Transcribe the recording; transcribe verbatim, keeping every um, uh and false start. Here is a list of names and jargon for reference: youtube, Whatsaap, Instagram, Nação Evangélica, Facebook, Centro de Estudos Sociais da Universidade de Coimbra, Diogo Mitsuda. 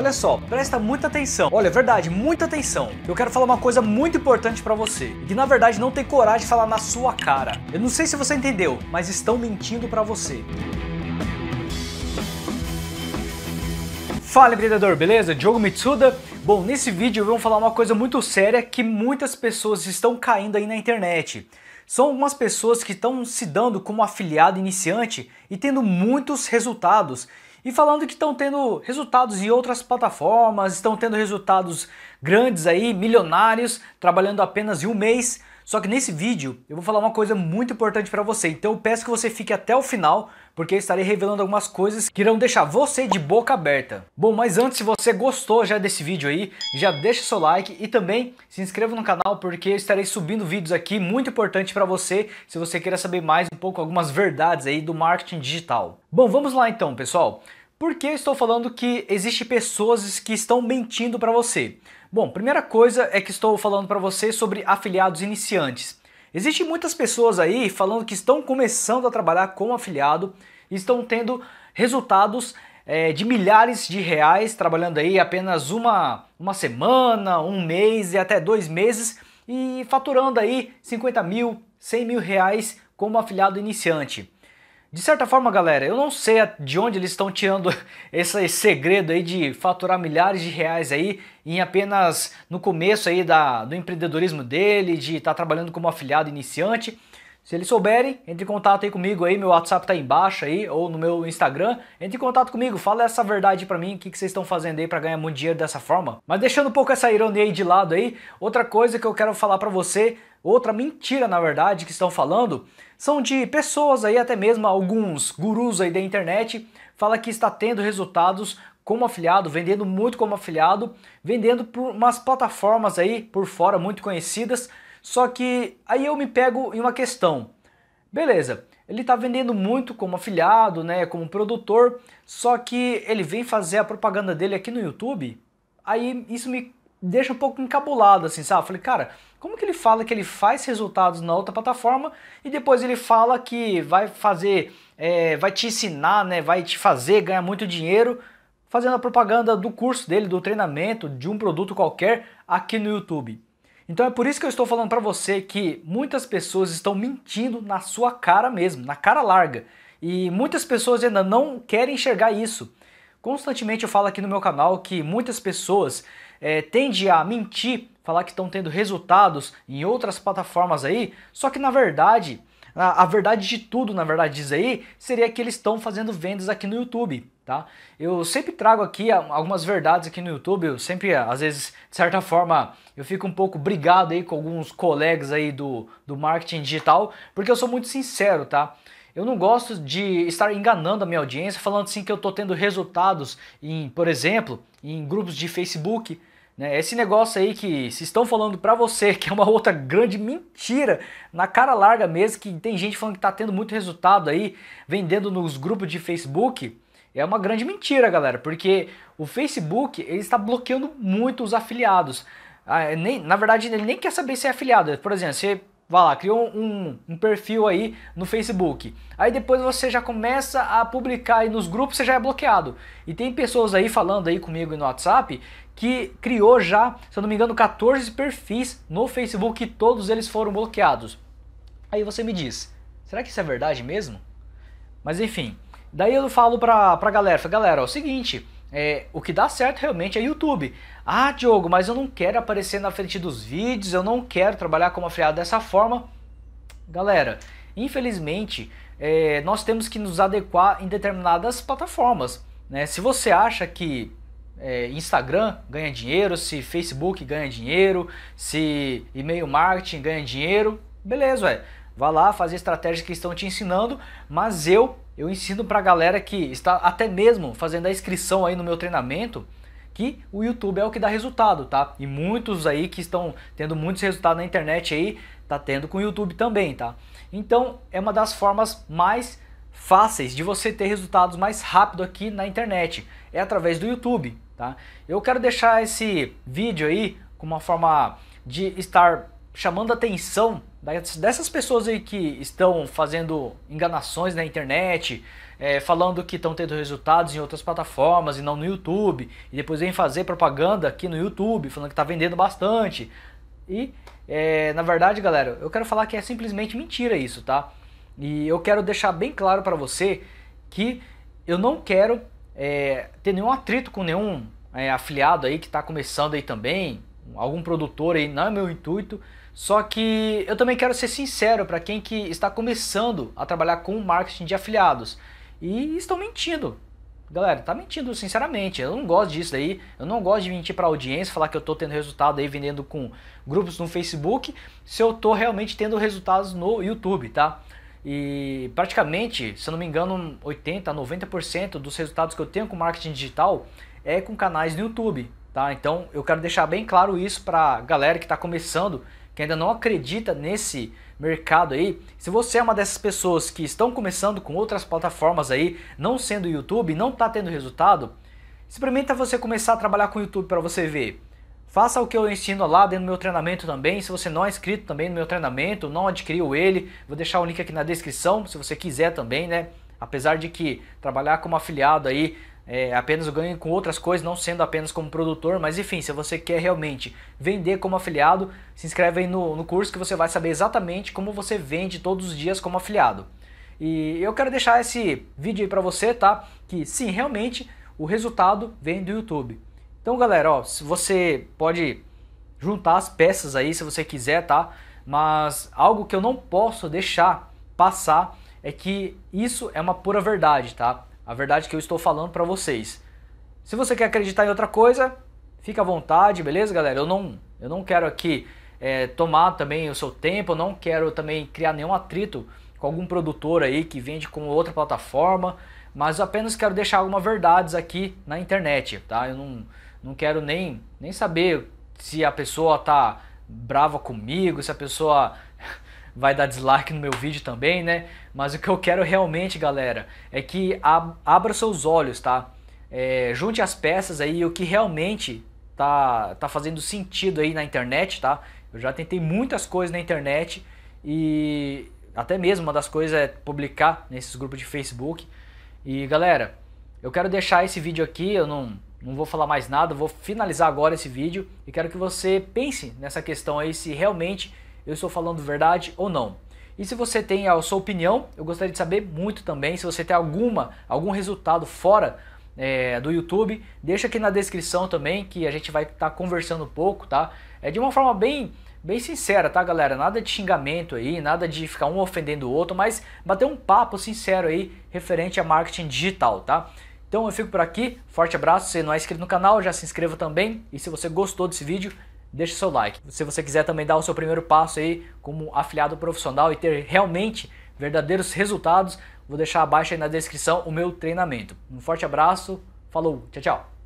Olha só, presta muita atenção. Olha, é verdade, muita atenção. Eu quero falar uma coisa muito importante pra você, e que na verdade não tem coragem de falar na sua cara. Eu não sei se você entendeu, mas estão mentindo pra você. Fala, empreendedor, beleza? Diogo Mitsuda. Bom, nesse vídeo eu vou falar uma coisa muito séria que muitas pessoas estão caindo aí na internet. São algumas pessoas que estão se dando como afiliado iniciante e tendo muitos resultados. E falando que estão tendo resultados em outras plataformas, estão tendo resultados grandes aí, milionários, trabalhando apenas em um mês. Só que nesse vídeo eu vou falar uma coisa muito importante para você. Então eu peço que você fique até o final, porque eu estarei revelando algumas coisas que irão deixar você de boca aberta. Bom, mas antes, se você gostou já desse vídeo aí, já deixa seu like e também se inscreva no canal, porque eu estarei subindo vídeos aqui muito importante para você, se você quer saber mais um pouco, algumas verdades aí do marketing digital. Bom, vamos lá então, pessoal. Por que eu estou falando que existem pessoas que estão mentindo para você? Bom, primeira coisa é que estou falando para você sobre afiliados iniciantes. Existem muitas pessoas aí falando que estão começando a trabalhar como afiliado e estão tendo resultados é, de milhares de reais, trabalhando aí apenas uma, uma semana, um mês e até dois meses e faturando aí cinquenta mil, cem mil reais como afiliado iniciante. De certa forma, galera, eu não sei de onde eles estão tirando esse segredo aí de faturar milhares de reais aí em apenas no começo aí da, do empreendedorismo dele, de estar tá trabalhando como afiliado iniciante. Se eles souberem, entre em contato aí comigo aí, meu WhatsApp tá aí embaixo aí, ou no meu Instagram, entre em contato comigo, fala essa verdade pra mim, o que, que vocês estão fazendo aí pra ganhar muito dinheiro dessa forma. Mas deixando um pouco essa ironia aí de lado aí, outra coisa que eu quero falar pra você, outra mentira na verdade que estão falando, são de pessoas aí, até mesmo alguns gurus aí da internet, fala que está tendo resultados como afiliado, vendendo muito como afiliado, vendendo por umas plataformas aí por fora muito conhecidas. Só que aí eu me pego em uma questão, beleza, ele está vendendo muito como afiliado, né, como produtor, só que ele vem fazer a propaganda dele aqui no YouTube, aí isso me deixa um pouco encabulado, assim, sabe? Falei, cara, como que ele fala que ele faz resultados na outra plataforma e depois ele fala que vai fazer, é, vai te ensinar, né? Vai te fazer ganhar muito dinheiro fazendo a propaganda do curso dele, do treinamento, de um produto qualquer aqui no YouTube. Então é por isso que eu estou falando para você que muitas pessoas estão mentindo na sua cara mesmo, na cara larga. E muitas pessoas ainda não querem enxergar isso. Constantemente eu falo aqui no meu canal que muitas pessoas é, tendem a mentir, falar que estão tendo resultados em outras plataformas aí, só que na verdade, a, a verdade de tudo, na verdade diz aí, seria que eles estão fazendo vendas aqui no YouTube, tá? Eu sempre trago aqui algumas verdades aqui no YouTube, eu sempre, às vezes, de certa forma, eu fico um pouco brigado aí com alguns colegas aí do, do marketing digital, porque eu sou muito sincero, tá? Eu não gosto de estar enganando a minha audiência, falando assim que eu estou tendo resultados, em, por exemplo, em grupos de Facebook. Né? Esse negócio aí que se estão falando para você, que é uma outra grande mentira, na cara larga mesmo, que tem gente falando que está tendo muito resultado aí, vendendo nos grupos de Facebook, é uma grande mentira, galera, porque o Facebook ele está bloqueando muito os afiliados. Ah, nem, na verdade, ele nem quer saber se é afiliado. Por exemplo, você... vai lá, criou um, um perfil aí no Facebook. Aí depois você já começa a publicar aí nos grupos, você já é bloqueado. E tem pessoas aí falando aí comigo no WhatsApp que criou já, se eu não me engano, quatorze perfis no Facebook e todos eles foram bloqueados. Aí você me diz, será que isso é verdade mesmo? Mas enfim, daí eu falo pra, pra galera, falo, galera, é o seguinte... É, o que dá certo realmente é YouTube. Ah, Diogo, mas eu não quero aparecer na frente dos vídeos, eu não quero trabalhar como afiliado dessa forma. Galera, infelizmente, é, nós temos que nos adequar em determinadas plataformas, né? Se você acha que é, Instagram ganha dinheiro, se Facebook ganha dinheiro, se e-mail marketing ganha dinheiro, beleza, ué. Vá lá fazer estratégias que estão te ensinando, mas eu... Eu ensino pra galera que está até mesmo fazendo a inscrição aí no meu treinamento que o YouTube é o que dá resultado, tá? E muitos aí que estão tendo muitos resultados na internet aí, tá tendo com o YouTube também, tá? Então é uma das formas mais fáceis de você ter resultados mais rápido aqui na internet, é através do YouTube, tá? Eu quero deixar esse vídeo aí com uma forma de estar chamando a atenção dessas pessoas aí que estão fazendo enganações na internet, é, falando que estão tendo resultados em outras plataformas e não no YouTube, e depois vem fazer propaganda aqui no YouTube, falando que está vendendo bastante. E, é, na verdade, galera, eu quero falar que é simplesmente mentira isso, tá? E eu quero deixar bem claro para você que eu não quero é, ter nenhum atrito com nenhum é, afiliado aí que está começando aí também, algum produtor aí, não é meu intuito. Só que eu também quero ser sincero para quem que está começando a trabalhar com marketing de afiliados. E estão mentindo. Galera, tá mentindo sinceramente, eu não gosto disso aí, eu não gosto de mentir para a audiência, falar que eu tô tendo resultado aí vendendo com grupos no Facebook, se eu tô realmente tendo resultados no YouTube, tá? E praticamente, se eu não me engano, oitenta, noventa por cento dos resultados que eu tenho com marketing digital é com canais no YouTube, tá? Então eu quero deixar bem claro isso pra galera que tá começando, que ainda não acredita nesse mercado aí. Se você é uma dessas pessoas que estão começando com outras plataformas aí, não sendo o YouTube, não está tendo resultado, experimenta você começar a trabalhar com o YouTube para você ver. Faça o que eu ensino lá dentro do meu treinamento também. Se você não é inscrito também no meu treinamento, não adquiriu ele, vou deixar o link aqui na descrição, se você quiser também, né? Apesar de que trabalhar como afiliado aí, É, apenas eu ganho com outras coisas, não sendo apenas como produtor, mas enfim, se você quer realmente vender como afiliado, se inscreve aí no, no curso que você vai saber exatamente como você vende todos os dias como afiliado. E eu quero deixar esse vídeo aí pra você, tá? Que sim, realmente o resultado vem do YouTube. Então galera, ó, você pode juntar as peças aí se você quiser, tá? Mas algo que eu não posso deixar passar é que isso é uma pura verdade, tá? A verdade que eu estou falando para vocês. Se você quer acreditar em outra coisa, fica à vontade, beleza, galera? Eu não, eu não quero aqui é, tomar também o seu tempo, eu não quero também criar nenhum atrito com algum produtor aí que vende com outra plataforma, mas eu apenas quero deixar algumas verdades aqui na internet, tá? Eu não, não quero nem, nem saber se a pessoa tá brava comigo, se a pessoa vai dar dislike no meu vídeo também, né? Mas o que eu quero realmente, galera, é que abra seus olhos, tá? É, junte as peças aí, o que realmente tá, tá fazendo sentido aí na internet, tá? Eu já tentei muitas coisas na internet e até mesmo uma das coisas é publicar nesses grupos de Facebook. E galera, eu quero deixar esse vídeo aqui, eu não, não vou falar mais nada, vou finalizar agora esse vídeo e quero que você pense nessa questão aí, se realmente eu estou falando verdade ou não. E se você tem a sua opinião, eu gostaria de saber muito também. Se você tem alguma, algum resultado fora é, do YouTube, deixa aqui na descrição também, que a gente vai estar tá conversando um pouco, tá? É de uma forma bem, bem sincera, tá, galera? Nada de xingamento aí, nada de ficar um ofendendo o outro, mas bater um papo sincero aí referente a marketing digital, tá? Então eu fico por aqui, forte abraço. Se não é inscrito no canal, já se inscreva também. E se você gostou desse vídeo, deixe seu like. Se você quiser também dar o seu primeiro passo aí como afiliado profissional e ter realmente verdadeiros resultados, vou deixar abaixo aí na descrição o meu treinamento. Um forte abraço, falou, tchau, tchau!